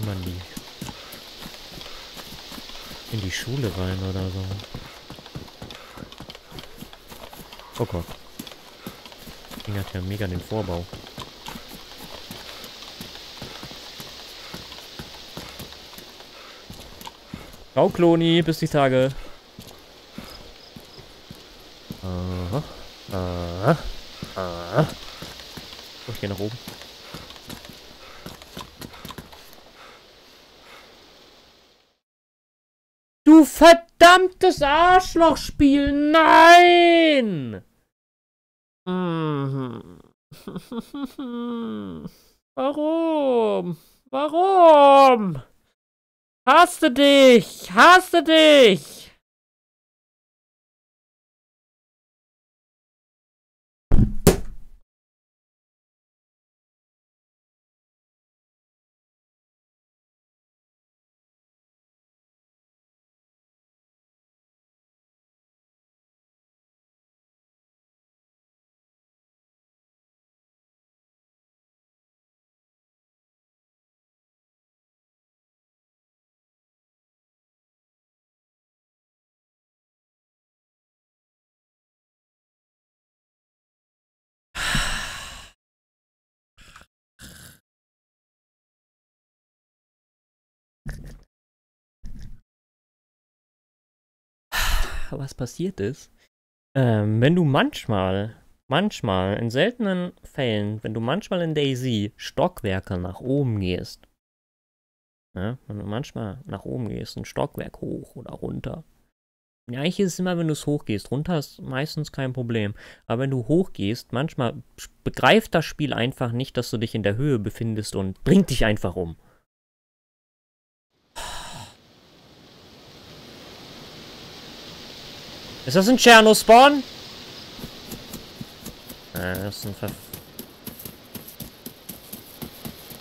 kann man die in die Schule rein oder so? Oh Gott. Das Ding hat ja mega den Vorbau. Ciao Kloni, bis die Tage. Aha. Aha. Aha. Oh, ich gehe nach oben. Du verdammtes Arschlochspiel! Nein! Warum? Warum? Haste dich! Haste dich! Was passiert ist, wenn du manchmal, in seltenen Fällen, wenn du manchmal in DayZ Stockwerke nach oben gehst, ja, wenn du manchmal nach oben gehst, ein Stockwerk hoch oder runter. Ja, eigentlich ist es immer, wenn du es hochgehst. Runter ist meistens kein Problem. Aber wenn du hochgehst, manchmal begreift das Spiel einfach nicht, dass du dich in der Höhe befindest und bringt dich einfach um. Ist das ein Cherno-Spawn? Das ist ein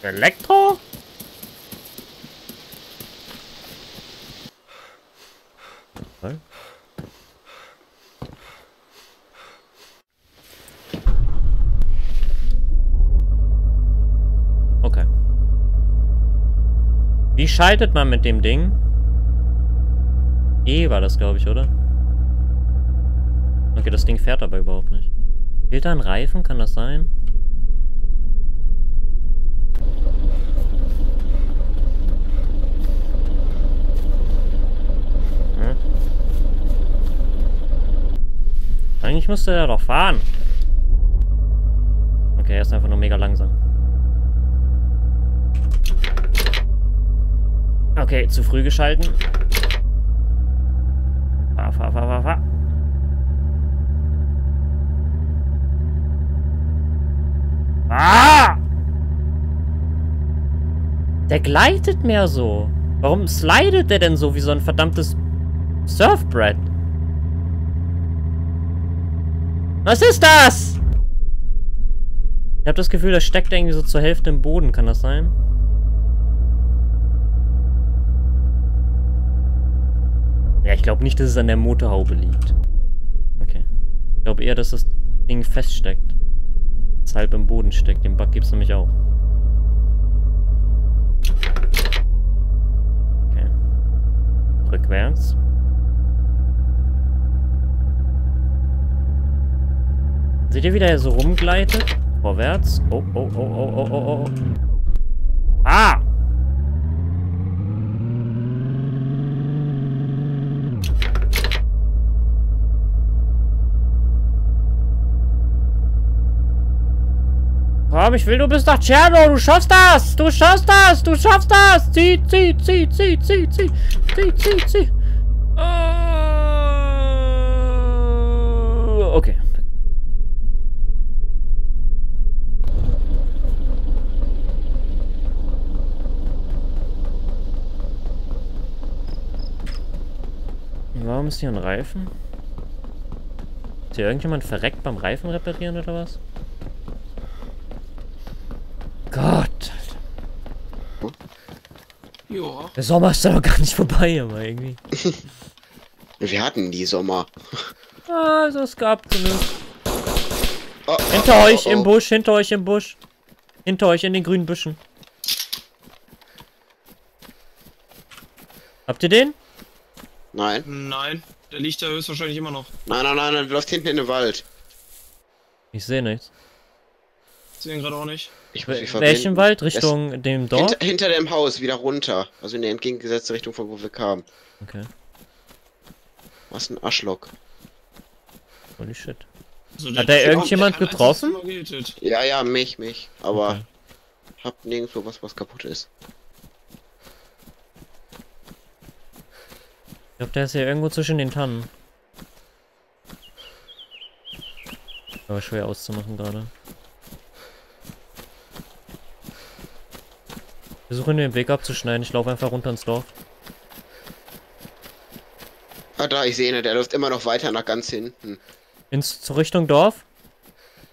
Elektro? Okay. Okay. Wie schaltet man mit dem Ding? E war das, glaube ich, oder? Okay, das Ding fährt aber überhaupt nicht. Fehlt da ein Reifen? Kann das sein? Hm. Eigentlich müsste er doch fahren. Okay, er ist einfach nur mega langsam. Okay, zu früh geschalten. Fahr. Ah! Der gleitet mehr so. Warum slidet der denn so wie so ein verdammtes Surfbrett? Was ist das? Ich habe das Gefühl, das steckt irgendwie so zur Hälfte im Boden. Kann das sein? Ja, ich glaube nicht, dass es an der Motorhaube liegt. Okay. Ich glaube eher, dass das Ding feststeckt. Halb im Boden steckt. Den Bug gibt's nämlich auch. Okay. Rückwärts. Seht ihr, wie der so rumgleitet? Vorwärts. Oh. Ah! Komm, ich will, du bist nach Cherno, du schaffst das! Du schaffst das! Du schaffst das! Zieh! Okay. Warum ist hier ein Reifen? Ist hier irgendjemand verreckt beim Reifen reparieren oder was? Gott, Alter. Der Sommer ist ja noch gar nicht vorbei, aber irgendwie. Wir hatten die Sommer. Also es gab zumindest. Hinter euch im Busch, hinter euch in den grünen Büschen. Habt ihr den? Nein. Nein, der liegt da höchstwahrscheinlich immer noch. Nein, nein, nein, der läuft hinten in den Wald. Ich sehe nichts. Ich sehe ihn gerade auch nicht. Ich muss mich verbinden. Welchen Wald? Richtung das dem Dorf? Hinter dem Haus, wieder runter. Also in die entgegengesetzte Richtung, von wo wir kamen. Okay. Was ein Arschlock. Holy shit. So, hat da irgendjemand getroffen? Ja, ja, mich. Aber okay. Hab nirgendwo was kaputt ist. Ich glaube, der ist hier irgendwo zwischen den Tannen. Aber schwer auszumachen gerade. Wir versuchen den Weg abzuschneiden. Ich laufe einfach runter ins Dorf. Ah, da, ich sehe ihn. Der läuft immer noch weiter nach ganz hinten. Zur Richtung Dorf?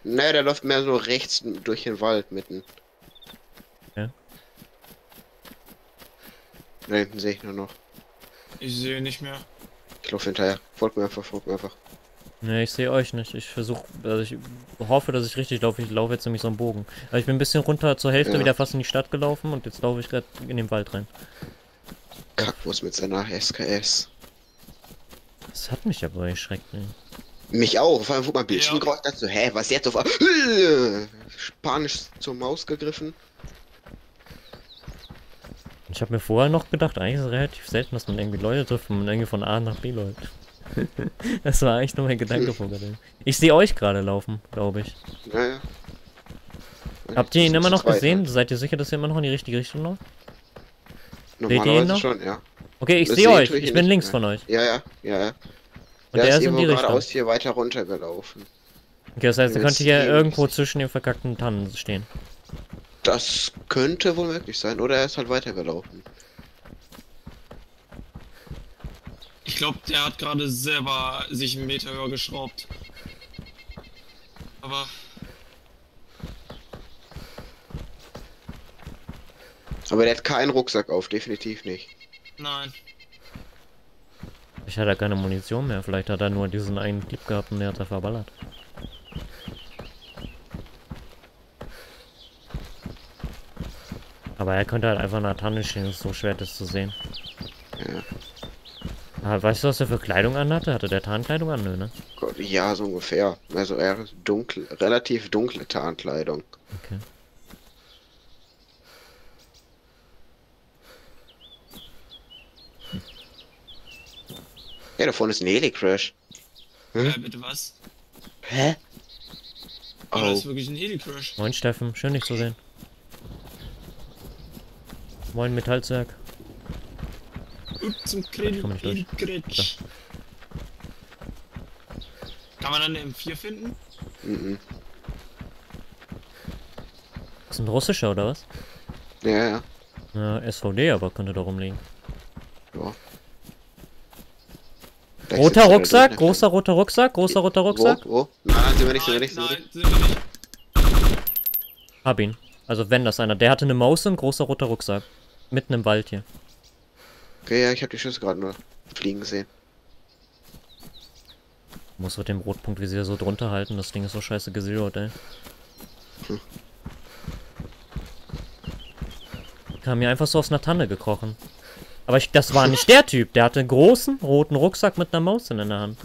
Naja, der läuft mehr so rechts durch den Wald mitten. Ja. Da hinten sehe ich nur noch. Ich sehe nicht mehr. Ich laufe hinterher. Folgt mir einfach. Ne, ich sehe euch nicht. Ich versuche, also ich hoffe, dass ich richtig laufe. Ich laufe jetzt nämlich so einen Bogen. Also ich bin ein bisschen runter zur Hälfte, ja, wieder fast in die Stadt gelaufen und jetzt laufe ich gerade in den Wald rein. Kackwurst mit seiner SKS. Das hat mich aber erschreckt, ey. Mich auch, vor allem wurde mein Bildschirm gerollt, dachte so, hä, was jetzt auf Spanisch zur Maus gegriffen. Ich habe mir vorher noch gedacht, eigentlich ist es relativ selten, dass man irgendwie Leute trifft und man irgendwie von A nach B läuft. Das war eigentlich nur mein Gedanke vorher. Ich sehe euch gerade laufen, glaube ich. Ja, ja. Habt ihr ihn immer noch gesehen? Seid ihr sicher, dass ihr immer noch in die richtige Richtung lauft? Seht ihr ihn noch? Schon, ja. Okay, ich sehe euch. Ich bin links von euch. Ja. Und der ist in die Richtung. Geradeaus hier weiter runter gelaufen. Okay, das heißt, er könnte hier irgendwo zwischen den verkackten Tannen stehen. Das könnte wohl möglich sein, oder er ist halt weitergelaufen. Ich glaube, der hat gerade selber sich 1 Meter höher geschraubt. Aber... aber der hat keinen Rucksack auf, definitiv nicht. Nein. Ich hatte keine Munition mehr, vielleicht hat er nur diesen einen Clip gehabt und der hat er verballert. Aber er könnte halt einfach in der Tanne stehen, ist so schwer das zu sehen. Ja. Aber weißt du, was er für Kleidung anhatte? Hatte der Tarnkleidung an, ne? Gott, ja, so ungefähr. Also eher dunkel, relativ dunkle Tarnkleidung. Okay. Hm. Ja, da vorne ist ein Heli-Crash. Hm? Ja, bitte was? Hä? Oh, da ist wirklich ein Heli-Crash. Moin Steffen, schön dich zu sehen. Moin Metallzwerg. Zum Kretsch. Kann man dann eine M4 finden? Mhm. Ist ein russischer oder was? Ja. Na, SVD aber könnte da rumliegen. Ja. Roter Rucksack, großer roter Rucksack, großer roter Rucksack. Oh, nein, sind wir nicht. Hab ihn. Also wenn das einer. Der hatte eine Maus und großer roter Rucksack. Mitten im Wald hier. Okay, ja, ich habe die Schüsse gerade nur fliegen gesehen. Muss mit dem Rotpunkt Visier so drunter halten, das Ding ist so scheiße gesilert, ey. Hm. Kam mir einfach so aus einer Tanne gekrochen. Aber das war nicht der Typ, der hatte einen großen roten Rucksack mit einer Maus in der Hand.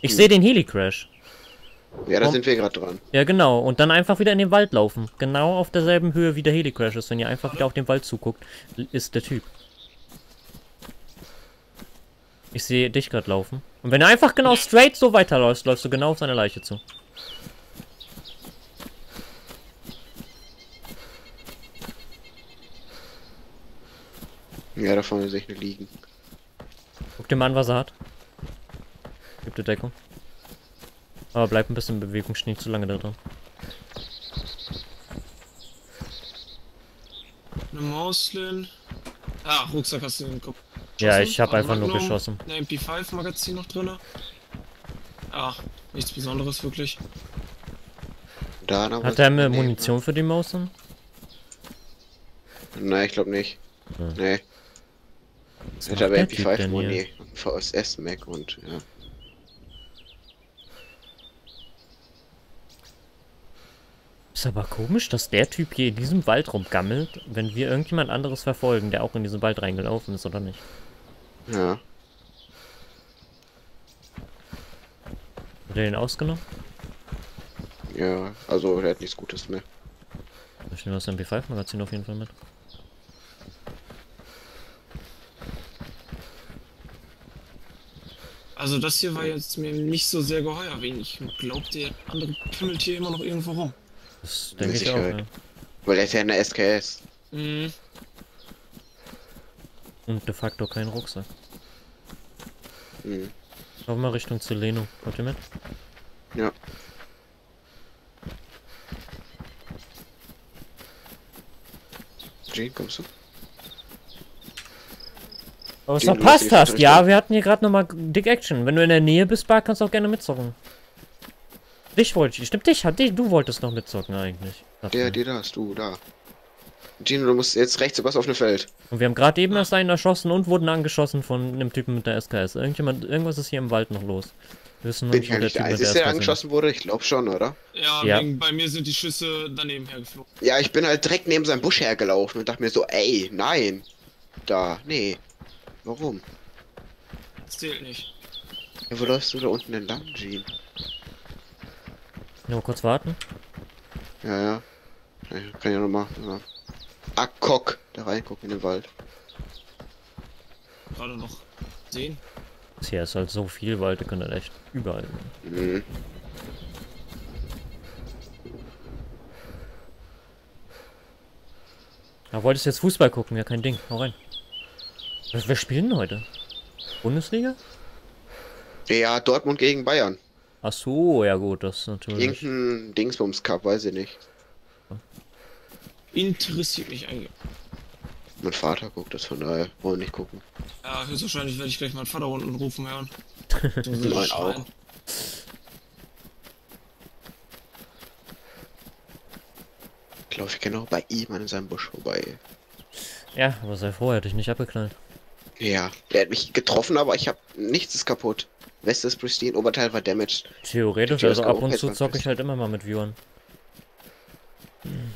Ich sehe den Heli-Crash. Ja, da sind wir gerade dran. Ja, genau. Und dann einfach wieder in den Wald laufen. Genau auf derselben Höhe wie der Heli-Crash ist. Wenn ihr einfach wieder auf den Wald zuguckt, ist der Typ. Ich sehe dich gerade laufen. Und wenn du einfach genau straight so weiterläufst, läufst du genau auf seine Leiche zu. Ja, da vorne sehe ich nur liegen. Guck dir mal an, was er hat. Gib dir Deckung. Aber bleib ein bisschen in Bewegung, steh nicht zu lange da drin. Eine Mauslin. Ah, Rucksack hast du im Kopf. Ja, ich habe einfach nur geschossen. Eine MP5-Magazin noch drin. Ach, nichts Besonderes wirklich. Hat er mehr Munition für die Maus dann? Nein, ich glaube nicht. Hm. Nee. Was hat aber MP5-Muni, VSS-Mac und ja. Ist aber komisch, dass der Typ hier in diesem Wald rumgammelt, wenn wir irgendjemand anderes verfolgen, der auch in diesen Wald reingelaufen ist, oder nicht? Ja. Hat er den ausgenommen? Ja, also er hat nichts Gutes mehr. Ich nehme das MP5-Magazin auf jeden Fall mit. Also das hier war jetzt mir nicht so sehr geheuer wegen. Ich glaubte, der andere pimmelt hier immer noch irgendwo rum. Das denke ich auch, ja. Weil der ist ja eine SKS. Mhm. Und de facto kein Rucksack. Mhm. Schau mal Richtung Zeleno. Kommt ihr mit? Ja. Jane, kommst du? Aber was verpasst hast, ja, wir hatten hier gerade nochmal dick Action. Wenn du in der Nähe bist, Bart, kannst du auch gerne mitzocken. Dich wollte ich, stimmt dich, du wolltest noch mitzocken eigentlich. Der, dir da ist, du, da. Gino, du musst jetzt rechts über das offene Feld. Und wir haben gerade eben erst einen erschossen und wurden angeschossen von einem Typen mit der SKS. Irgendwas ist hier im Wald noch los. Wir wissen nur, der angeschossen wurde, ich glaube schon, oder? Ja, ja. Bei mir sind die Schüsse daneben hergeflogen. Ja, ich bin halt direkt neben seinem Busch hergelaufen und dachte mir so, ey, nein. Da, nee. Warum? Das zählt nicht. Ja, wo läufst du da unten entlang, Gene? Nur kurz warten. Ja, ja. Ich kann ja nochmal. Ja. ACOG, da reingucken in den Wald. Gerade noch sehen. Hier ist halt so viel Wald, da können halt echt überall. Mhm. Da wolltest du jetzt Fußball gucken, ja kein Ding, hau rein. Wer spielen denn heute? Bundesliga? Ja, Dortmund gegen Bayern. Ach so, ja gut, das ist natürlich. Irgendein Dingsbums Cup, weiß ich nicht. Interessiert mich eigentlich. Mein Vater guckt das, von daher wollen nicht gucken. Ja, höchstwahrscheinlich werde ich gleich meinen Vater unten rufen hören. Nein, auch. Ich glaube, ich kenne auch bei ihm an seinem Busch vorbei. Ja, aber sei froh, er hat dich nicht abgeknallt. Ja, der hat mich getroffen, aber ich habe nichts ist kaputt. Weste ist pristine, Oberteil war damaged. Theoretisch, also ab und zu zocke ich halt immer mal mit Viewern. Hm.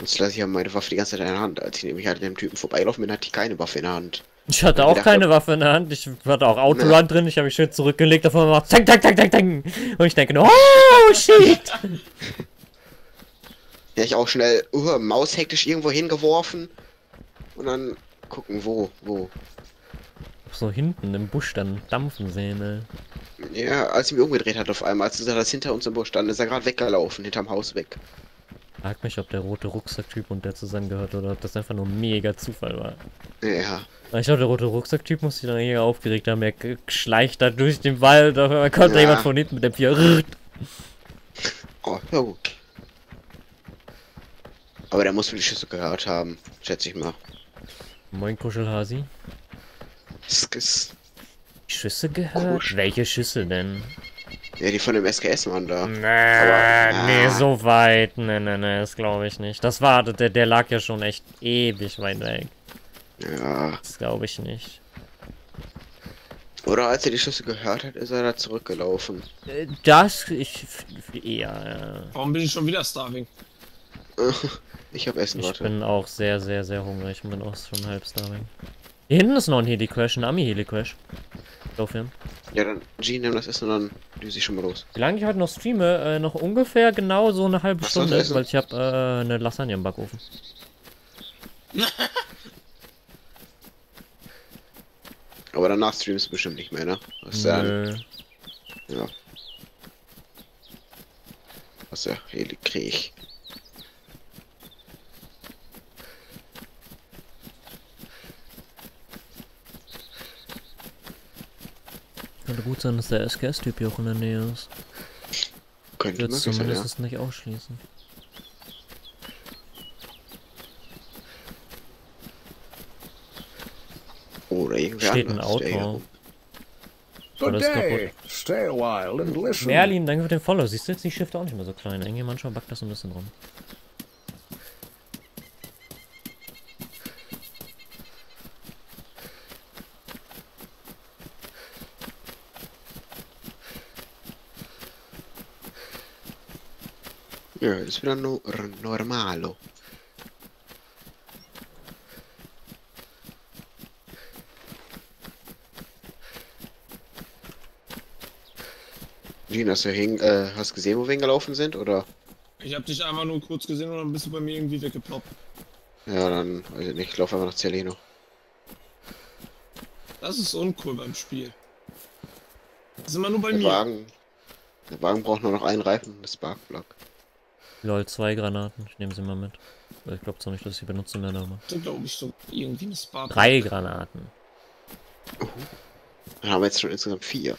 Jetzt lasse ich ja meine Waffe die ganze Zeit in der Hand. Als ich nämlich halt an dem Typen vorbeilaufen bin, hatte ich keine Waffe in der Hand. Ich hatte auch keine Waffe in der Hand. Ich hatte auch Autorun drin. Ich habe mich schön zurückgelegt. Davon macht zack, zack, zack, zack, zack. Und ich denke, oh shit. Ja, ich auch schnell Maus hektisch irgendwo hingeworfen. Und dann gucken, wo. So hinten im Busch dann dampfen sehen, ne? Ja, als ich mich umgedreht hat auf einmal, als du das hinter uns im Busch stand, ist er gerade weggelaufen, hinterm Haus weg. Frag mich, ob der rote Rucksacktyp und der zusammengehört oder ob das einfach nur mega Zufall war. Ja. Ich glaube, der rote Rucksacktyp muss sich dann mega aufgeregt haben. Er schleicht da durch den Wald, auf einmal kommt da jemand von hinten mit dem Pier. Oh, ja gut. Aber der muss wohl die Schüsse gehört haben, schätze ich mal. Moin, Kuschelhasi. Skis. Schüsse gehört? Kusch. Welche Schüsse denn? Ja, die von dem SKS waren da. Nee, so weit. Nee, das glaube ich nicht. Das war, der lag ja schon echt ewig weit weg. Ja. Das glaube ich nicht. Oder als er die Schüsse gehört hat, ist er da zurückgelaufen. Ja. Warum bin ich schon wieder starving? Ich habe Essen, warte. Ich bin auch sehr, sehr, sehr hungrig. Ich bin auch schon halb starving. Hier hinten ist noch ein Heli-Crash, ein Ami-Heli-Crash. Aufhören. Ja, dann Gene, nimm das Essen und dann düse ich schon mal los. Wie lange ich heute noch streame? Noch ungefähr genau so eine halbe Stunde, weil ich habe eine Lasagne im Backofen. Aber danach streamst du bestimmt nicht mehr, ne? Was denn? Ja. Was ja, Heli krieg ich. Könnte gut sein, dass der SKS-Typ hier auch in der Nähe ist. Könnte man zumindest nicht ausschließen. Oder irgendwie steht ein Auto. Merlin, danke für den Follow. Siehst du jetzt die Schiffe auch nicht mehr so klein? Irgendwie manchmal backt das so ein bisschen rum. Ja, ist wieder normalo. Gene, hast gesehen, wo wir hingelaufen sind, oder? Ich hab dich einfach nur kurz gesehen und dann bist du bei mir irgendwie weggeploppt. Ja, dann, weiß ich nicht, ich lauf einfach nach Zeleno. Das ist uncool beim Spiel. Das ist immer nur bei mir. Der Wagen braucht nur noch einen Reifen, das Sparkplug. Lol, 2 Granaten, ich nehme sie mal mit. Ich glaube zwar nicht, dass ich sie benutze mehr, aber... Das glaube ich so, irgendwie eine Sparkplug. 3 Granaten. Dann haben wir jetzt schon insgesamt 4.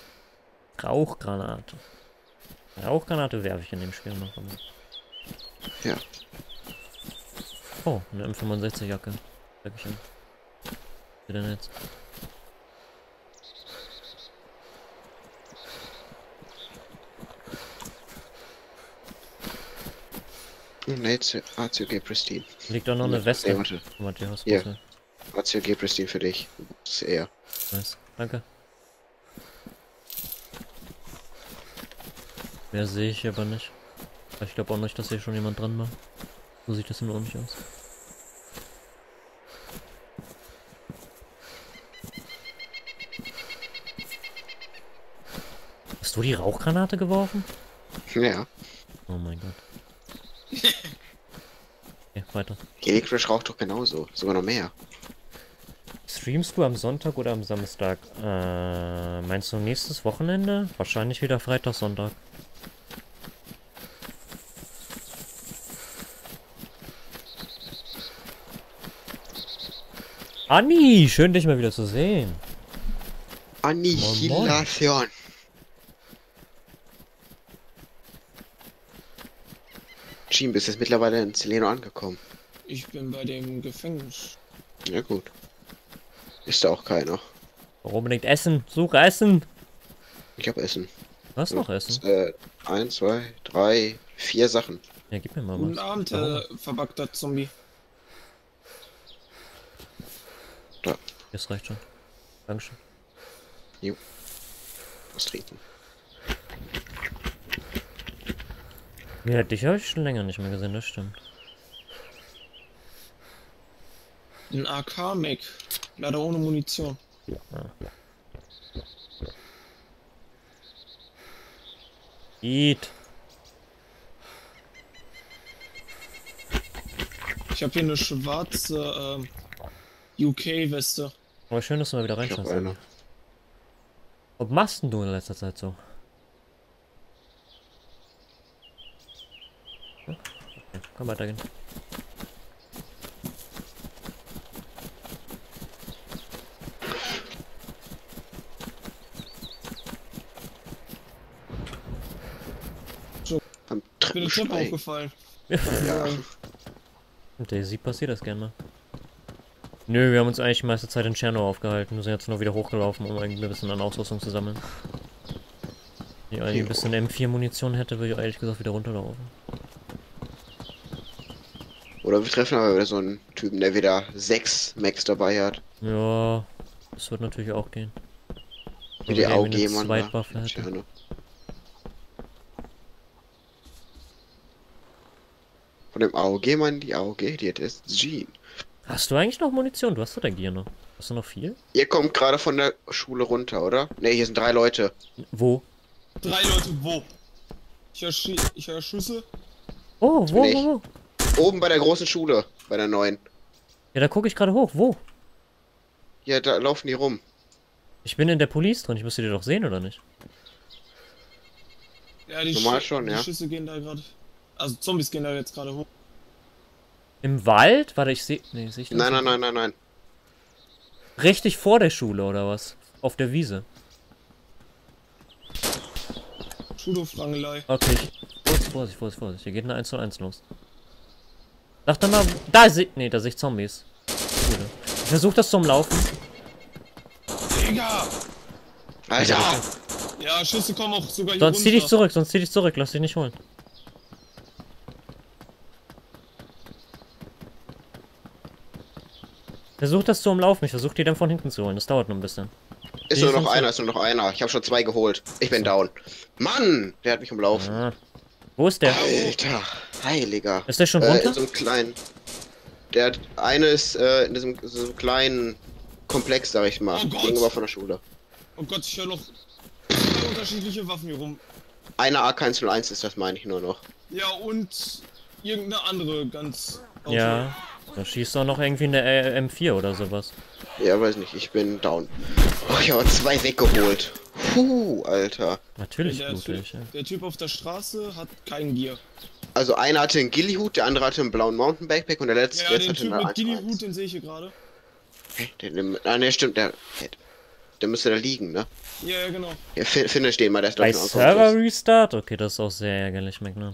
Rauchgranate. Rauchgranate werfe ich in dem Spiel noch. Ja. Oh, eine M65-Jacke. Dankeschön. Wie denn jetzt? Ne, ACOG Pristine. Liegt doch noch eine Weste. Ey, warte. Ja. ACOG Pristine für dich. Das ist eher. Nice. Danke. Mehr sehe ich aber nicht. Ich glaube auch nicht, dass hier schon jemand dran war. So sieht das nur nicht aus. Hast du die Rauchgranate geworfen? Ja. Oh mein Gott. Okay, weiter. Gilly raucht doch genauso. Sogar noch mehr. Streamst du am Sonntag oder am Samstag? Meinst du nächstes Wochenende? Wahrscheinlich wieder Freitag, Sonntag. Anni, schön dich mal wieder zu sehen. Annihilation. Jim, bist jetzt mittlerweile in Zeleno angekommen. Ich bin bei dem Gefängnis. Ja gut. Ist da auch keiner. Warum unbedingt Essen? Suche Essen. Ich hab Essen. Was noch Essen? 1, 2, 3, 4 Sachen. Ja, gib mir mal was. Guten Abend, verbackter Zombie. Da. Das reicht schon. Dankeschön. Jo. Was trinken. Ja, dich habe ich schon länger nicht mehr gesehen, das stimmt. Ein AK-Mac. Leider ohne Munition. Ja. Eat. Ich habe hier eine schwarze... UK-Weste. Aber schön, dass du mal wieder reinschaust. Was machst denn du in letzter Zeit so? Hm? Okay, komm, weitergehen. So, ich bin schon aufgefallen. Ja. Und der sieht passiert das gerne mal. Nö, wir haben uns eigentlich die meiste Zeit in Cherno aufgehalten. Wir sind jetzt noch wieder hochgelaufen, um irgendwie ein bisschen an Ausrüstung zu sammeln. Wenn ich ein bisschen M4-Munition hätte, würde ich ehrlich gesagt wieder runterlaufen. Oder wir treffen aber wieder so einen Typen, der wieder 6 Max dabei hat. Ja, das wird natürlich auch gehen. Wie die AUG, Mann. Von dem AUG, Mann, die AUG, die hat SG. Hast du eigentlich noch Munition? Du hast doch dein Gear noch. Hast du noch viel? Ihr kommt gerade von der Schule runter, oder? Ne, hier sind 3 Leute. Wo? 3 Leute, wo? Ich hör Schüsse. Oh, wo? Oben bei der großen Schule, bei der neuen. Ja, da gucke ich gerade hoch, wo? Ja, da laufen die rum. Ich bin in der Police drin, ich müsste dir doch sehen, oder nicht? Ja, die Schüsse gehen da gerade. Also Zombies gehen da jetzt gerade hoch. Im Wald? Warte, ich sehe. Nee, sehe ich das nicht. Nein. Richtig vor der Schule oder was? Auf der Wiese. Schulhofrangelei. Okay. Vorsicht. Hier geht eine 1:1 los. Sag doch mal. Da sehe. Nee, da sehe ich Zombies. Schule. Ich versuche das zu umlaufen. Digga! Alter! Ja, Schüsse kommen auch sogar hier runter. Sonst zieh dich zurück. Lass dich nicht holen. Versuch das zu umlaufen, ich versuche die dann von hinten zu holen, das dauert nur ein bisschen. Ist nur noch einer, ich habe schon 2 geholt. Ich bin down. Mann, der hat mich umlaufen. Ah. Wo ist der? Alter! Heiliger. Ist der schon runter? In so einem kleinen. Der eine ist in diesem so kleinen Komplex, sag ich mal. Oh gegenüber von der Schule. Oh Gott, ich höre noch zwei unterschiedliche Waffen hier rum. Eine AK-101 ist, das meine ich nur noch. Ja, und irgendeine andere ganz... Ja, da schießt doch noch irgendwie eine M4 oder sowas. Ja, weiß nicht, ich bin down. Oh, ich habe zwei weggeholt. Puh, Alter. Natürlich blutig, ja. Der Typ auf der Straße hat keinen Gear. Also einer hatte einen Gillyhut, der andere hatte einen blauen Mountain Backpack und der letzte... Ja, den Typ mit Gillyhut, den sehe ich hier gerade. Ah, ne, stimmt, der müsste da liegen, ne? Ja, ja, genau. Ja, finde ich den mal, der ist doch ein Server Restart? Okay, das ist auch sehr ärgerlich, McNair.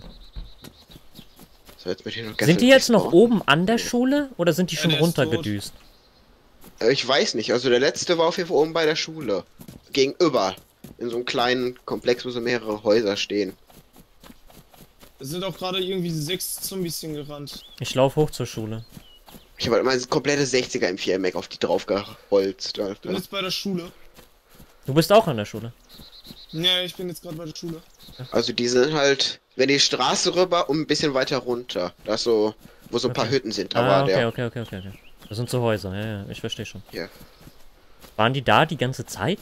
So, jetzt mit hier noch sind die jetzt noch oben an der Schule? Oder sind die schon runtergedüst? Ich weiß nicht, also der letzte war auf jeden Fall oben bei der Schule. Gegenüber. In so einem kleinen Komplex, wo so mehrere Häuser stehen. Es sind auch gerade irgendwie 6 Zombies hingerannt. Ich laufe hoch zur Schule. Ich habe halt mein komplettes 60er M4 Mac auf die drauf geholzt, Alter. Du bist bei der Schule. Du bist auch an der Schule. Nee, ich bin jetzt gerade bei der Schule. Also die sind halt, wenn die Straße rüber und ein bisschen weiter runter. Da ist so, wo so ein paar Hütten sind. Da war der. Okay. Das sind so Häuser, ja, ich verstehe schon. Ja. Waren die da die ganze Zeit?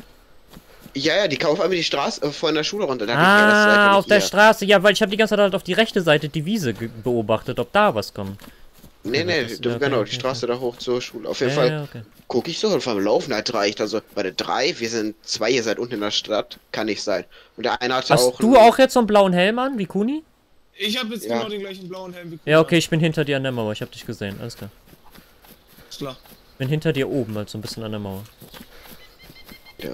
Ja, die kaufen einmal die Straße von der Schule runter. Ah, auf der Straße, ja, weil ich habe die ganze Zeit halt auf die rechte Seite die Wiese beobachtet, ob da was kommt. Nee, genau, die Straße da hoch zur Schule. Auf jeden Fall gucke ich so und vor allem laufen halt 3. Also bei der 3, wir sind 2, ihr seid unten in der Stadt, kann nicht sein. Und der eine hatte auch... Hast du auch jetzt so einen blauen Helm an, wie Kuni? Ich habe jetzt genau den gleichen blauen Helm wie Kuni. Ja, okay, ich bin hinter dir an der Mauer, ich habe dich gesehen, alles klar. Klar. Bin hinter dir oben, halt so ein bisschen an der Mauer. Ja.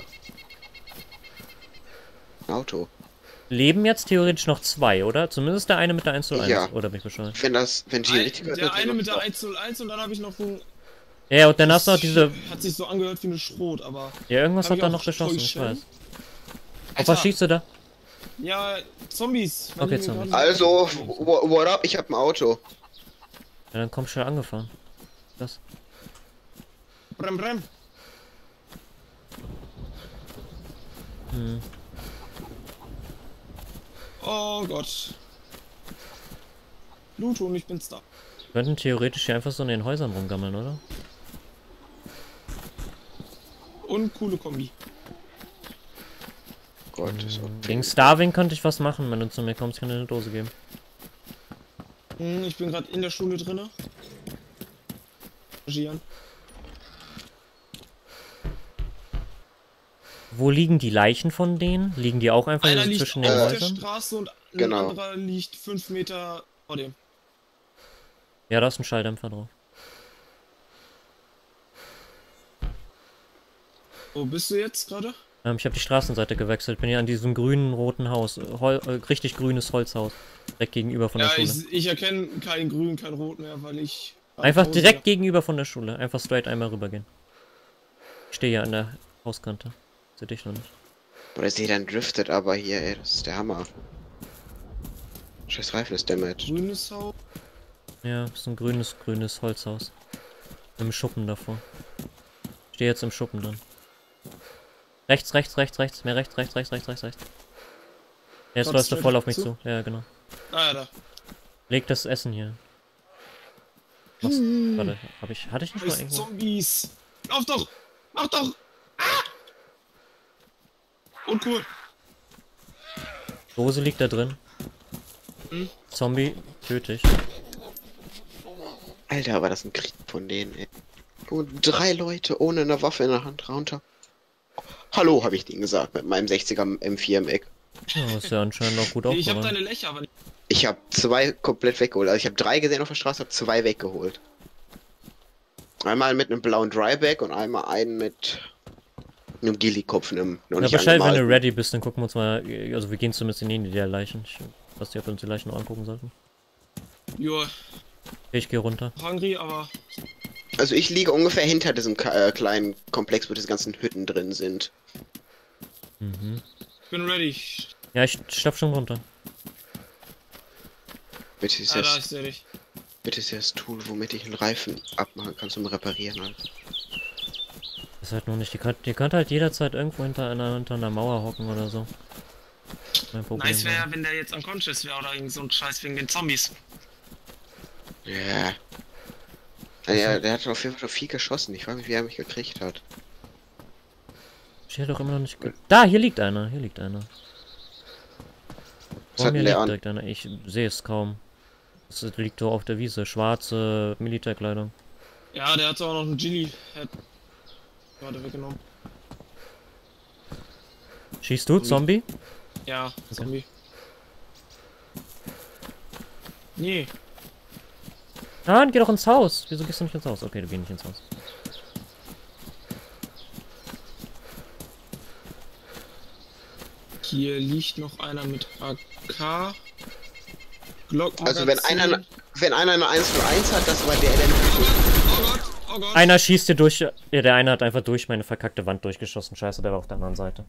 Auto. Leben jetzt theoretisch noch 2, oder? Zumindest der eine mit der 101, ja. Oder bin ich bescheuert? Wenn das, wenn die der eine mit der 101 und dann habe ich noch so... Ja, und dann hast du noch diese... Hat sich so angehört wie eine Schrot, aber... Ja, irgendwas hat da noch geschossen, ich weiß. Auf was schießt du da? Ja, Zombies. Okay, Zombies. Also, what up? Ich hab ein Auto. Ja, dann komm schnell angefahren. Das. Brem. Hm. Oh Gott. Bluton, ich bin's da. Wir könnten theoretisch hier einfach so in den Häusern rumgammeln, oder? Und coole Kombi. Gott, ist okay. Gegen Starwing könnte ich was machen, wenn du zu mir kommst, kann ich dir eine Dose geben. Ich bin gerade in der Schule drinne. Regieren. Wo liegen die Leichen von denen? Liegen die auch einfach so zwischen den Häusern? Einer liegt auf der Straße und ein anderer liegt 5 Meter vor dem. Ja, da ist ein Schalldämpfer drauf. Wo bist du jetzt gerade? Ich habe die Straßenseite gewechselt. Bin ja an diesem grünen, roten Haus. Richtig grünes Holzhaus. Direkt gegenüber von der Schule. Ich erkenne keinen grün, keinen rot mehr, weil ich... Einfach direkt gegenüber von der Schule. Einfach straight einmal rübergehen. Ich stehe ja an der Hauskante. Sehe dich noch nicht. Oder sehe dann driftet aber hier, ey. Das ist der Hammer. Scheiß Reifen ist damaged. Grünes Haus? Ja, ist ein grünes Holzhaus. Im Schuppen davor. Ich stehe jetzt im Schuppen drin. Rechts. Mehr rechts. Jetzt läufst du voll auf mich zu. Ja, genau. Ah, ja, da. Leg das Essen hier. Warte, hatte ich nicht mal irgendwo? Zombies! Lauf doch! Mach doch! Ah! Und cool! Dose liegt da drin. Hm? Zombie, töte ich. Alter, war das ein Krieg von denen, ey. Und 3 Leute ohne eine Waffe in der Hand runter. Hallo, habe ich denen gesagt, mit meinem 60er M4 im Eck. Ja, ist ja anscheinend auch gut aufgeräumt. Ich hab deine Lächer, aber... Ich habe 2 komplett weggeholt. Also ich habe 3 gesehen auf der Straße, habe 2 weggeholt. Einmal mit einem blauen Dryback und einmal einen mit einem Gilly-Kopf. Ja, Bescheid, wenn du ready bist, dann gucken wir uns mal... Also wir gehen zumindest in die der Leichen. Ich weiß nicht, ob wir uns die Leichen noch angucken sollten. Joa. Ich gehe runter. Hungry, aber... Also ich liege ungefähr hinter diesem kleinen Komplex, wo diese ganzen Hütten drin sind. Mhm. Ich bin ready. Ja, ich stapf schon runter. Bitte ist ja das Tool, womit ich einen Reifen abmachen kann zum Reparieren. Halt. Das ist halt noch nicht. Ihr könnt halt jederzeit irgendwo hinter einer Mauer hocken oder so. Nice wäre, wenn der jetzt unconscious wäre oder irgend so ein Scheiß wegen den Zombies. Yeah. Ja. Der hat auf jeden Fall schon viel geschossen. Ich frage mich, wie er mich gekriegt hat. Ich hätte doch immer noch nicht. Da, hier liegt einer. Hier liegt einer. Vor mir liegt direkt einer. Ich sehe es kaum. Es liegt doch auf der Wiese. Schwarze Militärkleidung. Ja, der hat auch noch einen Gillyhut gerade weggenommen. Schießt du, Zombie? Ja, okay. Zombie. Nee. Nein, geh doch ins Haus. Wieso gehst du nicht ins Haus? Okay, du gehst nicht ins Haus. Hier liegt noch einer mit AK. Glocken. Also wenn einer eine 101 hat, das war der, der nicht. Oh Gott. Einer schießt dir durch. Ja, der eine hat einfach durch meine verkackte Wand durchgeschossen. Scheiße, der war auf der anderen Seite.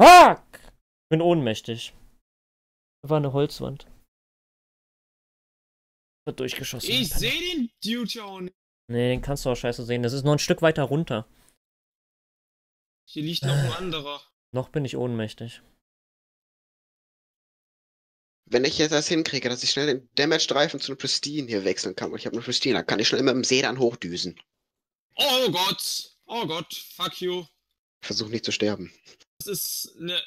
Fuck! Ich bin ohnmächtig. Das war eine Holzwand. Wird durchgeschossen. Ich sehe den Dude auch nicht. Nee, den kannst du auch scheiße sehen. Das ist noch ein Stück weiter runter. Hier liegt noch ein anderer. Noch bin ich ohnmächtig. Wenn ich jetzt das hinkriege, dass ich schnell den Damage-Streifen zu einem Pristine hier wechseln kann, und ich habe eine Pristine, dann kann ich schnell immer im Sedan hochdüsen. Oh Gott, fuck you. Versuch nicht zu sterben. Das ist eine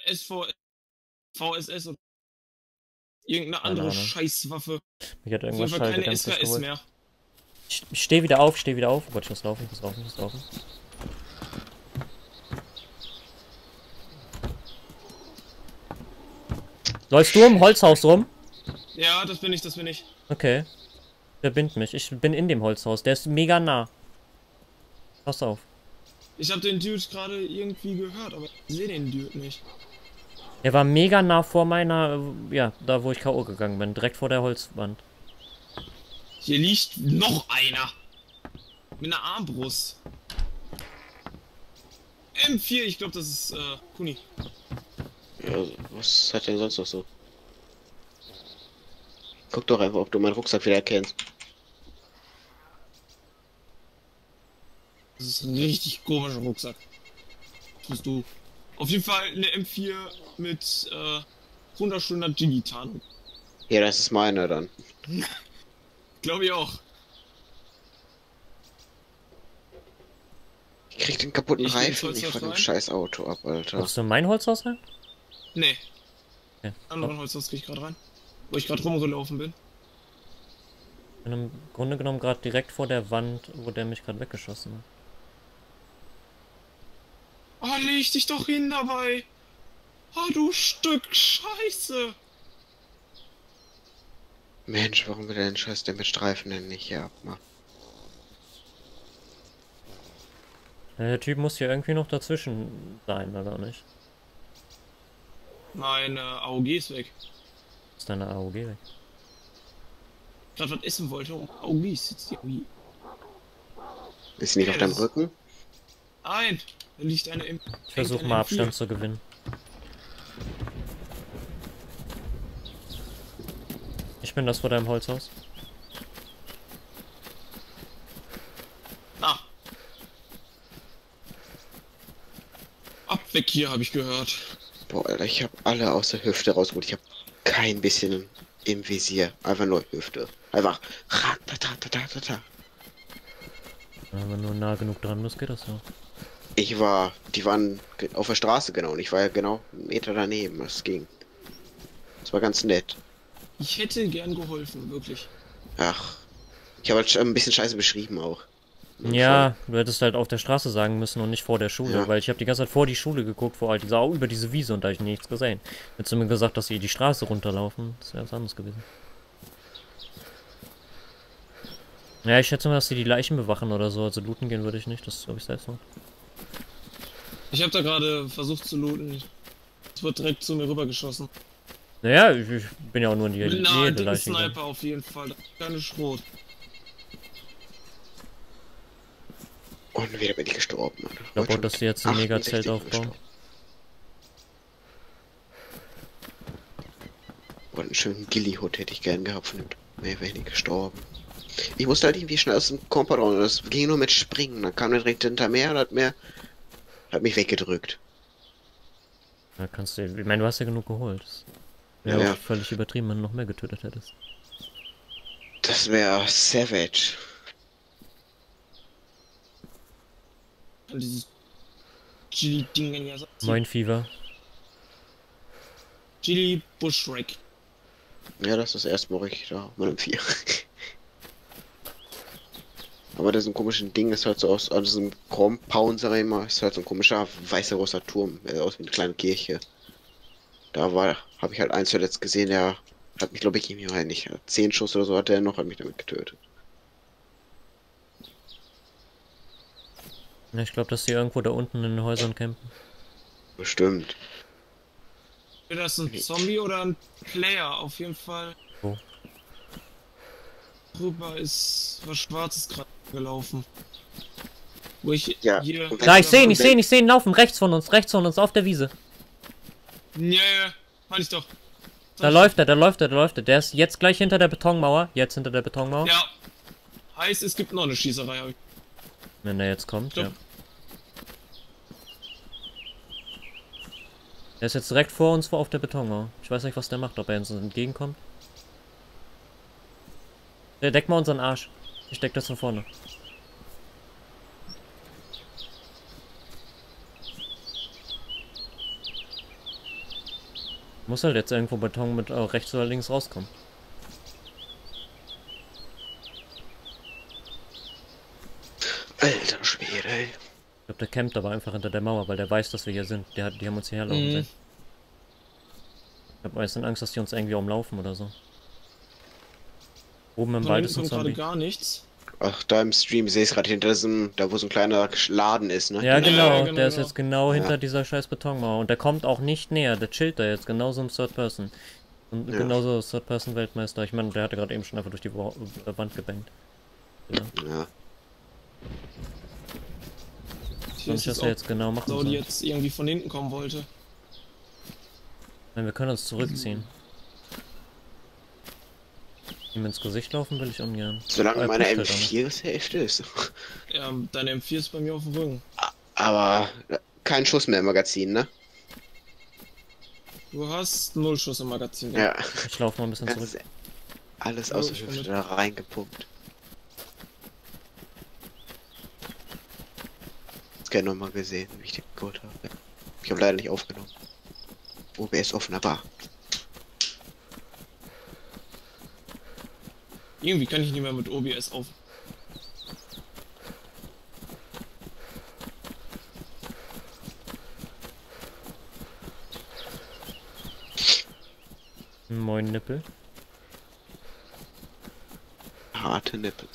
VSS oder irgendeine andere Scheißwaffe. Mich hat irgendwas keine SKS mehr. Ich stehe wieder auf, Oh Gott, ich muss laufen, Läufst du im Holzhaus rum? Ja, das bin ich. Okay. Der bindet mich. Ich bin in dem Holzhaus. Der ist mega nah. Pass auf. Ich habe den Dude gerade irgendwie gehört, aber ich sehe den Dude nicht. Er war mega nah vor meiner, ja, da wo ich K.O. gegangen bin. Direkt vor der Holzwand. Hier liegt noch einer. Mit einer Armbrust. M4, ich glaube, das ist Kuni. Ja, was hat denn sonst noch so? Guck doch einfach, ob du meinen Rucksack wieder erkennst. Das ist ein richtig komischer Rucksack. Das bist du. Auf jeden Fall eine M4 mit wunderschöner Gilly-Tarnung. Ja, das ist meine dann. Glaube ich auch. Ich krieg den kaputten Reifen nicht von dem scheiß Auto ab, Alter. Hast du mein Holzhaus rein? Nee. Okay. Anderen Holzhaus krieg ich gerade rein. Wo ich gerade rumgelaufen bin. Ich bin im Grunde genommen gerade direkt vor der Wand, wo der mich gerade weggeschossen hat. Oh, leg dich doch hin dabei! Oh, du Stück Scheiße! Mensch, warum will er den Scheiß der mit Streifen denn nicht hier abmachen? Der Typ muss hier irgendwie noch dazwischen sein, oder nicht? Meine AUG ist weg. Ist deine AUG weg? Ich dachte, was essen wollte und AUG sitzt die AUG. Ist sie nicht auf deinem Rücken? Nein! Da liegt eine im. Ich versuche mal Abstand zu gewinnen. Ich bin das vor deinem Holzhaus. Ah! Ab weg hier, habe ich gehört. Boah, Alter, ich habe alle aus der Hüfte rausgeholt. Ich habe kein bisschen im Visier. Einfach nur Hüfte. Einfach. Wenn man nur nah genug dran muss, geht das so. Ich war, die waren auf der Straße genau und ich war ja genau einen Meter daneben, das ging. Das war ganz nett. Ich hätte gern geholfen, wirklich. Ach, ich habe halt ein bisschen scheiße beschrieben auch. Ja, du hättest halt auf der Straße sagen müssen und nicht vor der Schule, ja. Weil ich habe die ganze Zeit vor die Schule geguckt, vor all dieser, auch über diese Wiese und da habe ich nichts gesehen. Hättest du mir gesagt, dass sie die Straße runterlaufen, das wäre was anderes gewesen. Ja, ich schätze mal, dass sie die Leichen bewachen oder so, also looten gehen würde ich nicht, das glaube ich selbst noch. Ich habe da gerade versucht zu looten. Es wird direkt zu mir rüber geschossen. Naja, ich bin ja auch nur in die Nähe der Leiche. Sniper gegangen. Auf jeden Fall. Keine Schrot. Und wieder bin ich gestorben. Alter. Ich glaube auch, dass sie jetzt ein Mega-Zelt aufbauen. Und einen schönen Gillyhut hätte ich gern gehabt von dem. Nee, wäre nicht gestorben. Ich musste halt irgendwie schnell aus dem Compound raus. Das ging nur mit Springen. Dann kam der direkt hinter mir und hat mich weggedrückt. Da kannst du, ich meine, du hast ja genug geholt. Ja, ja. Völlig übertrieben, wenn du noch mehr getötet hättest. Das wäre savage. Moin Fever. Chili Bushwreck. Ja, das ist erstmal richtig da, mit dem 4. Aber das ist ein komisches Ding, das hört so aus, also ein Compound, sag ich mal, ist halt so ein komischer weißer roter Turm, aus wie eine kleine Kirche. Da war, habe ich halt eins zuletzt gesehen, der hat mich, glaube ich, irgendwie nicht 10 Schuss oder so hat er noch, hat mich damit getötet. Ja, ich glaube, dass die irgendwo da unten in den Häusern campen. Bestimmt. Wäre das ein Zombie oder ein Player? Auf jeden Fall. Wo? Drüber ist was Schwarzes gerade gelaufen. Wo ich ja. Hier da, ich sehe ihn laufen. Rechts von uns, auf der Wiese. Ja, ja, halt ich doch. Da läuft er, da läuft er. Der ist jetzt gleich hinter der Betonmauer. Ja. Heißt, es gibt noch eine Schießerei, hab ich. Wenn der jetzt kommt, ja. Der ist jetzt direkt vor uns, auf der Betonmauer. Ich weiß nicht, was der macht, ob er uns entgegenkommt. Der deckt mal unseren Arsch. Ich deck das von vorne. Muss halt jetzt irgendwo Beton mit rechts oder links rauskommen. Alter Schwede, ey. Ich glaube, der campt aber einfach hinter der Mauer, weil der weiß, dass wir hier sind. Die haben uns hierher laufen sehen. Ich habe ein bisschen Angst, dass die uns irgendwie umlaufen oder so. Oben im Wald ist ein Zombie. Gar nichts. Ach, da im Stream sehe ich es gerade hinter diesem, da wo so ein kleiner Laden ist, ne? Ja, genau, ja, genau. Der ist jetzt genau hinter dieser scheiß Betonmauer. Und der kommt auch nicht näher, der chillt da jetzt, genauso im Third Person. Und genauso Third Person Weltmeister. Ich meine, der hatte gerade eben schon einfach durch die Wand gebankt. Ja. Ich weiß nicht, was er jetzt genau machen soll. Die jetzt irgendwie von hinten kommen wollte. Nein, wir können uns zurückziehen. Ihm ins Gesicht laufen will ich ungern. Solange meine M4 ist, Hälfte ist. Ja, deine M4 ist bei mir auf dem Rücken. Aber kein Schuss mehr im Magazin, ne? Du hast 0 Schuss im Magazin. Ja. Ich laufe mal ein bisschen zurück. Alles ausgeschüttet oder reingepumpt. Gerne nochmal gesehen, wie ich den geholt habe. Ich habe leider nicht aufgenommen. OBS offen, aber. Irgendwie kann ich nicht mehr mit OBS auf. Moin Nippel. Harte Nippel.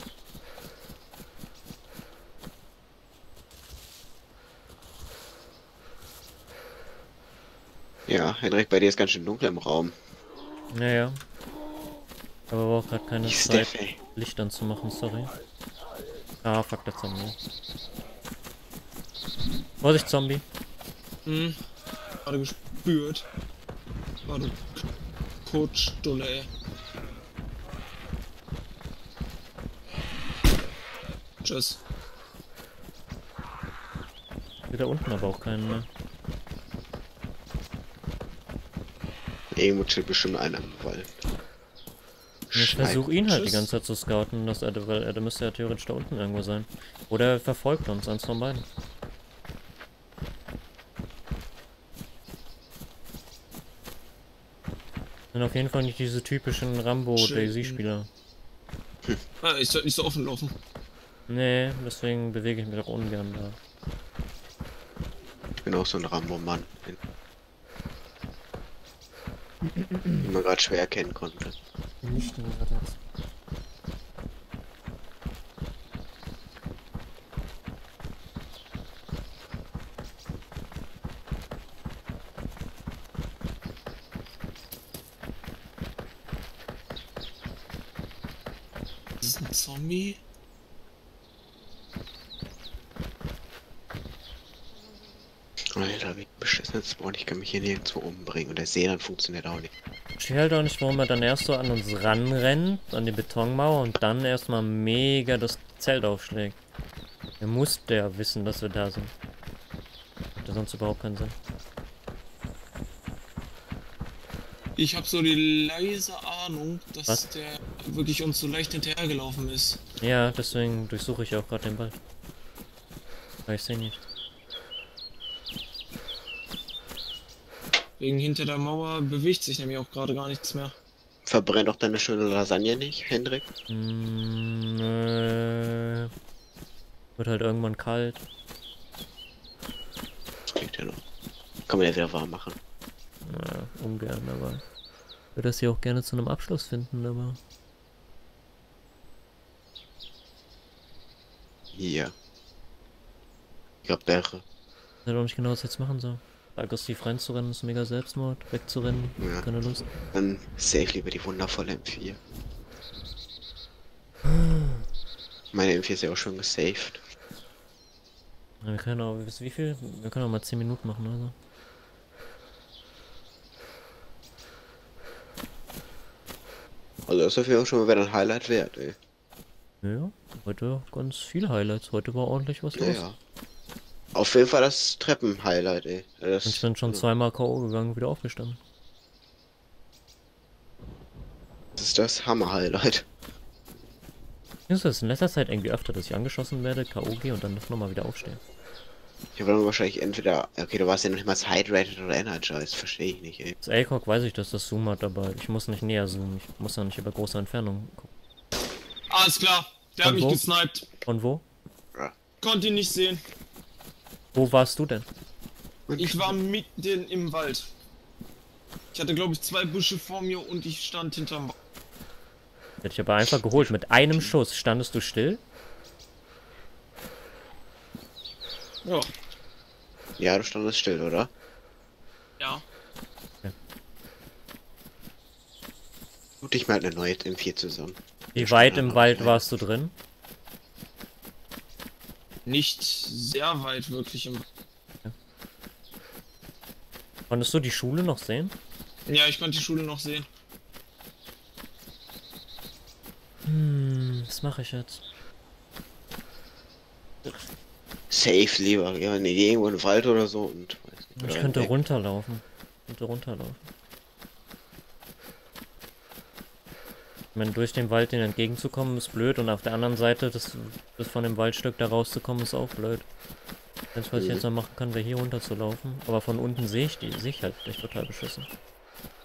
Ja, Henrik, bei dir ist ganz schön dunkel im Raum. Naja. Aber war auch gerade keine Zeit, Licht anzumachen, sorry. Ah, fuck, der Zombie. Vorsicht, Zombie. Hm, gerade gespürt. Warte, Kotstulle, ey. Tschüss. Da unten aber auch keinen mehr. Irgendwo chillt bestimmt einer im Wald. Ich versuche ihn halt die ganze Zeit zu scouten, dass er, weil er müsste ja theoretisch da unten irgendwo sein. Oder er verfolgt uns, eins von beiden. Sind auf jeden Fall nicht diese typischen Rambo-DayZ-Spieler. Ich sollte nicht so offen laufen. Nee, deswegen bewege ich mich auch ungern da. Ich bin auch so ein Rambo-Mann. Die man gerade schwer erkennen konnte. Nicht nur das. Das ist ein Zombie. Alter, wie beschissen jetzt Spawn, ich kann mich hier nirgendwo umbringen und der Seelen funktioniert auch nicht. Ich hält auch nicht, warum er dann erst so an uns ranrennt, an die Betonmauer und dann erstmal mega das Zelt aufschlägt. Er musste ja wissen, dass wir da sind. Hat sonst überhaupt keinen Sinn. Ich habe so die leise Ahnung, dass der wirklich uns so leicht hinterhergelaufen ist. Ja, deswegen durchsuche ich auch gerade den Ball. Aber ich sehe nicht. Wegen hinter der Mauer bewegt sich nämlich auch gerade gar nichts mehr. Verbrenn doch deine schöne Lasagne nicht, Hendrik. Wird halt irgendwann kalt. Das klingt ja noch. Kann man ja wieder warm machen. Ja, ungern, aber ich würde das hier auch gerne zu einem Abschluss finden, aber... Hier. Ich hab Bäre. Ich weiß auch nicht genau, was ich jetzt machen soll. Aggressiv reinzurennen ist mega Selbstmord, wegzurennen, ja. Keine Lust. Dann sehe ich lieber die wundervolle M4. Meine M4 ist ja auch schon gesaved. Ja, wir können auch, wie viel? Wir können auch mal 10 Minuten machen, also. Also das ist dafür auch schon mal wieder ein Highlight wert, ey. Ja, heute ganz viel Highlights. Heute war ordentlich was los. Ja. Auf jeden Fall das Treppen-Highlight, ey. Das, ich bin schon zweimal K.O. gegangen, wieder aufgestanden. Das ist das Hammer-Highlight. Das ist in letzter Zeit irgendwie öfter, dass ich angeschossen werde, K.O. gehe und dann nochmal wieder aufstehen. Ich wollte wahrscheinlich entweder... Okay, du warst ja noch nicht mal hydrated oder energized, verstehe ich nicht, ey. Das ACOG weiß ich, dass das Zoom hat, aber ich muss nicht näher zoomen. Ich muss ja nicht über große Entfernungen gucken. Alles klar, der hat mich gesniped. Von wo? Ja. Konnte ihn nicht sehen. Wo warst du denn? Ich war mitten im Wald. Ich hatte, glaube ich, 2 Büsche vor mir und ich stand hinterm Baum. Hätte ich aber einfach geholt. Mit einem Schuss standest du still? Ja. Ja, du standest still, oder? Ja. Okay. Und ich mal eine neue M4 zusammen. Wie weit im Wald warst du drin? Nicht sehr weit, wirklich. Im okay. Konntest du die Schule noch sehen? Ja, ich konnte die Schule noch sehen. Hm, was mache ich jetzt? Safe lieber, ja, irgendwo im Wald oder so und... Weiß nicht, ich könnte runterlaufen. Ich meine, durch den Wald denen entgegenzukommen ist blöd und auf der anderen Seite das von dem Waldstück da rauszukommen ist auch blöd. Das, was ich jetzt noch machen kann, wäre hier runterzulaufen. Aber von unten sehe ich die. Sehe ich halt echt total beschissen.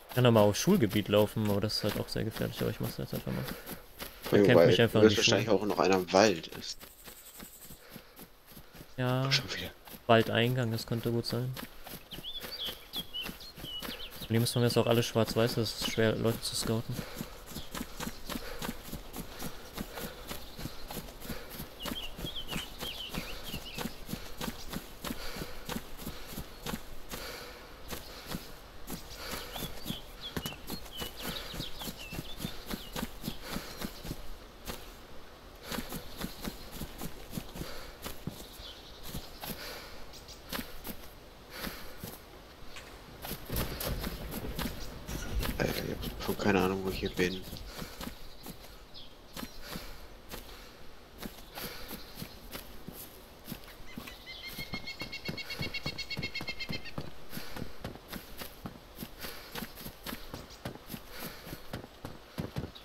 Ich kann doch mal aufs Schulgebiet laufen, aber das ist halt auch sehr gefährlich, aber ich muss das einfach mal. Man kennt mich einfach nicht. Wahrscheinlich auch noch einer im Wald ist. Ja, Waldeingang, das könnte gut sein. Und hier müssen wir jetzt auch alle schwarz-weiß, das ist schwer, Leute zu scouten. Keine Ahnung, wo ich hier bin.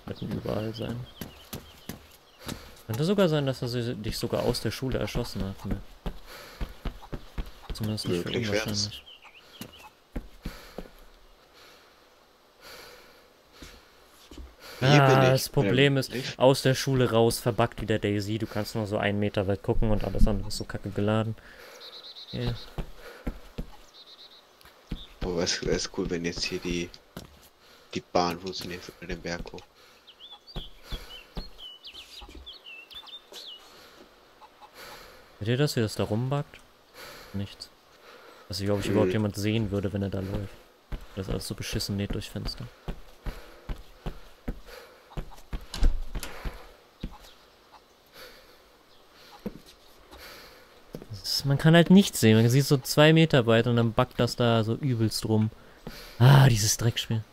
Könnten überall sein. Könnte sogar sein, dass er dich sogar aus der Schule erschossen hat. Ne? Zumindest nicht für unwahrscheinlich. Ah, das Problem ist, aus der Schule raus, verbuggt wieder DayZ, du kannst nur so 1 Meter weit gucken und alles andere ist so kacke geladen. Yeah. Boah, was ist cool, wenn jetzt hier die Bahn funktioniert über den Berg hoch. Seht ihr das, wie das da rumbuggt? Nichts. Also ich glaube, ich überhaupt jemand sehen würde, wenn er da läuft. Das ist alles so beschissen näht durch Fenster. Man kann halt nichts sehen, man sieht so 2 Meter weit und dann backt das da so übelst rum. Ah, dieses Dreckspiel.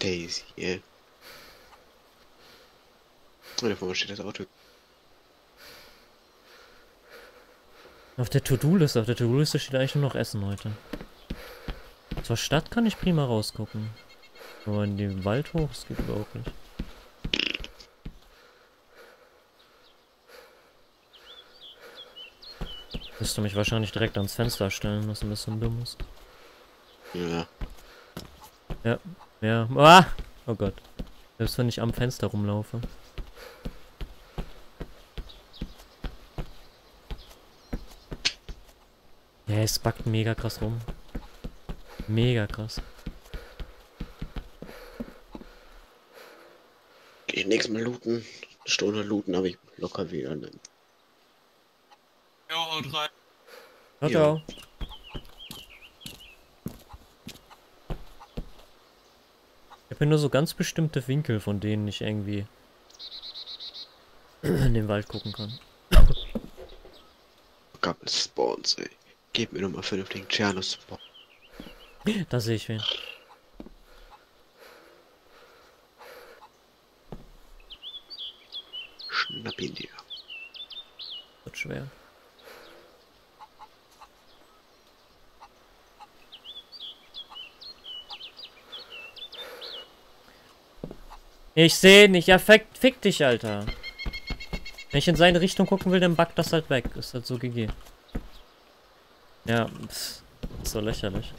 DayZ, yeah. Da vorne steht das Auto. Auf der To-Do-Liste steht eigentlich nur noch Essen heute. Zur Stadt kann ich prima rausgucken. Aber in den Wald hoch, das geht überhaupt nicht. Wirst du mich wahrscheinlich direkt ans Fenster stellen, was ein bisschen dumm ist. Ja. Ja, ja. Ah! Oh Gott. Selbst wenn ich am Fenster rumlaufe. Ja, es backt mega krass rum. Mega krass. Okay, nächstes Mal looten. Eine Stunde looten habe ich locker wieder. Ne? Jo, drei. Ciao, ciao. Ich habe nur so ganz bestimmte Winkel, von denen ich irgendwie in den Wald gucken kann. Couple Spawns, ey. Gib mir nochmal vernünftigen Cherno Spawn. Da sehe ich wen. Schnapp ihn dir. Wird schwer. Ich sehe nicht. Ja, fick dich, Alter. Wenn ich in seine Richtung gucken will, dann backt das halt weg. Ist halt so GG. Ja, pff, ist so lächerlich.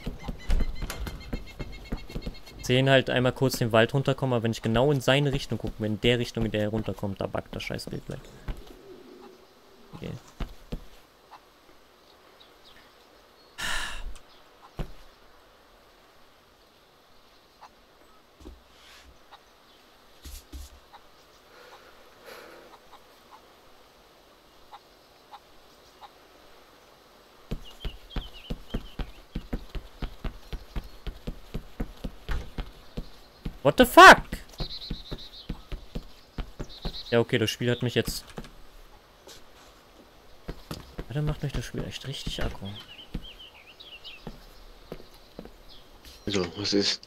Sehen halt einmal kurz den Wald runterkommen, aber wenn ich genau in seine Richtung gucke, in der Richtung, in der er runterkommt, da backt das scheiß Bild weg. Okay. What the fuck? Ja, okay, das Spiel hat mich jetzt... Ja, dann macht mich das Spiel echt richtig Akku. So, was ist?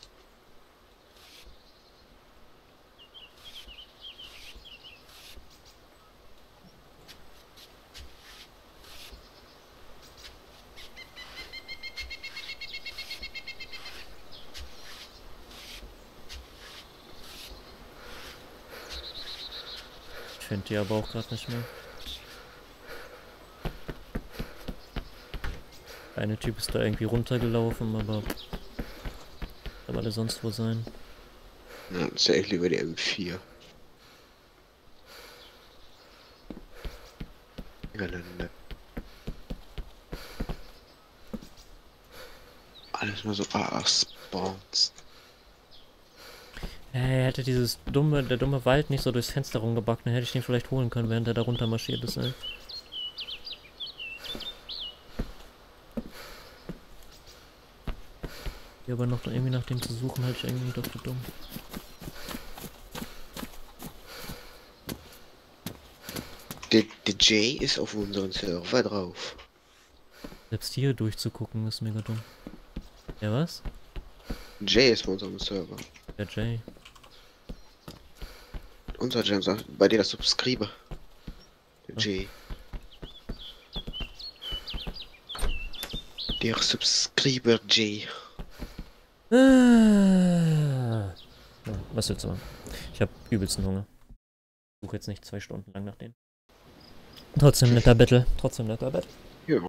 Die aber auch gerade nicht mehr. Eine Typ ist da irgendwie runtergelaufen, aber kann alle sonst wo sein. Ja, das ist ja echt lieber die M4. Ja, ne. Alles nur so AA-Spawns. Hey, hätte dieses der dumme Wald nicht so durchs Fenster rumgebackt, dann hätte ich den vielleicht holen können, während er da runter marschiert ist, ey. Hier aber noch irgendwie nach dem zu suchen, halte ich irgendwie nicht dafür dumm. Der J ist auf unseren Server drauf. Selbst hier durchzugucken ist mega dumm. Ja, was? J ist auf unserem Server. Der J. Unser James, bei dir das Subscriber. Der J. Der Subscriber J. Was willst du machen? Ich hab übelsten Hunger. Ich suche jetzt nicht 2 Stunden lang nach denen. Trotzdem netter Battle.